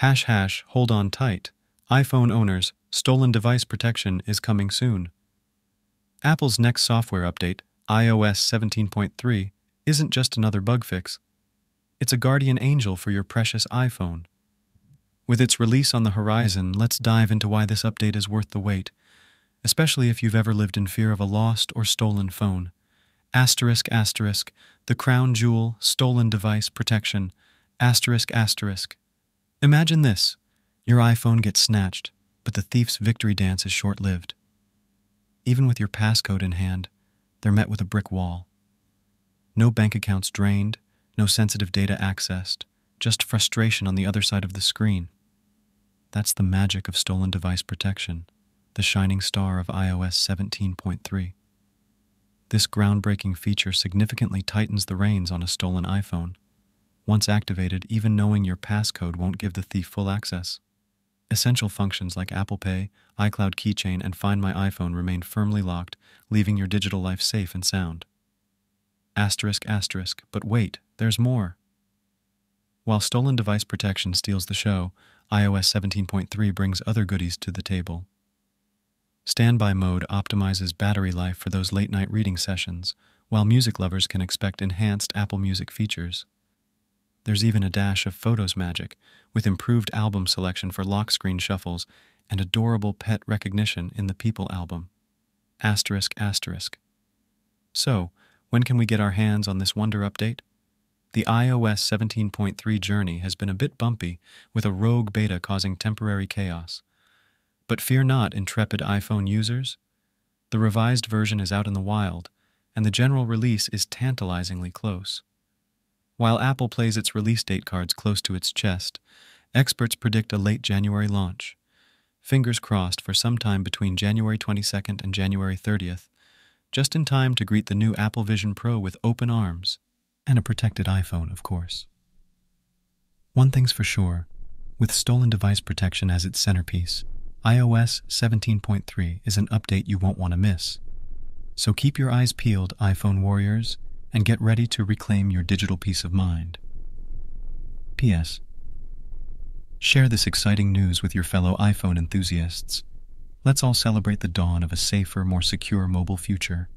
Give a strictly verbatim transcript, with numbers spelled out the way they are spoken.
Hash hash, hold on tight. iPhone owners, stolen device protection is coming soon. Apple's next software update, i O S seventeen point three, isn't just another bug fix. It's a guardian angel for your precious iPhone. With its release on the horizon, let's dive into why this update is worth the wait, especially if you've ever lived in fear of a lost or stolen phone. Asterisk, asterisk, the crown jewel, stolen device protection, asterisk, asterisk. Imagine this. Your iPhone gets snatched, but the thief's victory dance is short-lived. Even with your passcode in hand, they're met with a brick wall. No bank accounts drained, no sensitive data accessed, just frustration on the other side of the screen. That's the magic of stolen device protection, the shining star of i O S seventeen point three. This groundbreaking feature significantly tightens the reins on a stolen iPhone. Once activated, even knowing your passcode won't give the thief full access. Essential functions like Apple Pay, iCloud Keychain, and Find My iPhone remain firmly locked, leaving your digital life safe and sound. Asterisk, asterisk, but wait, there's more. While stolen device protection steals the show, i O S seventeen point three brings other goodies to the table. StandBy mode optimizes battery life for those late-night reading sessions, while music lovers can expect enhanced Apple Music features. There's even a dash of photos magic, with improved album selection for lock screen shuffles and adorable pet recognition in the People album. Asterisk, asterisk. So, when can we get our hands on this wonder update? The i O S seventeen point three journey has been a bit bumpy, with a rogue beta causing temporary chaos. But fear not, intrepid iPhone users. The revised version is out in the wild, and the general release is tantalizingly close. While Apple plays its release date cards close to its chest, experts predict a late January launch. Fingers crossed for some time between January twenty-second and January thirtieth, just in time to greet the new Apple Vision Pro with open arms, and a protected iPhone, of course. One thing's for sure, with stolen device protection as its centerpiece, i O S seventeen point three is an update you won't want to miss. So keep your eyes peeled, iPhone warriors, and get ready to reclaim your digital peace of mind. P S Share this exciting news with your fellow iPhone enthusiasts. Let's all celebrate the dawn of a safer, more secure mobile future.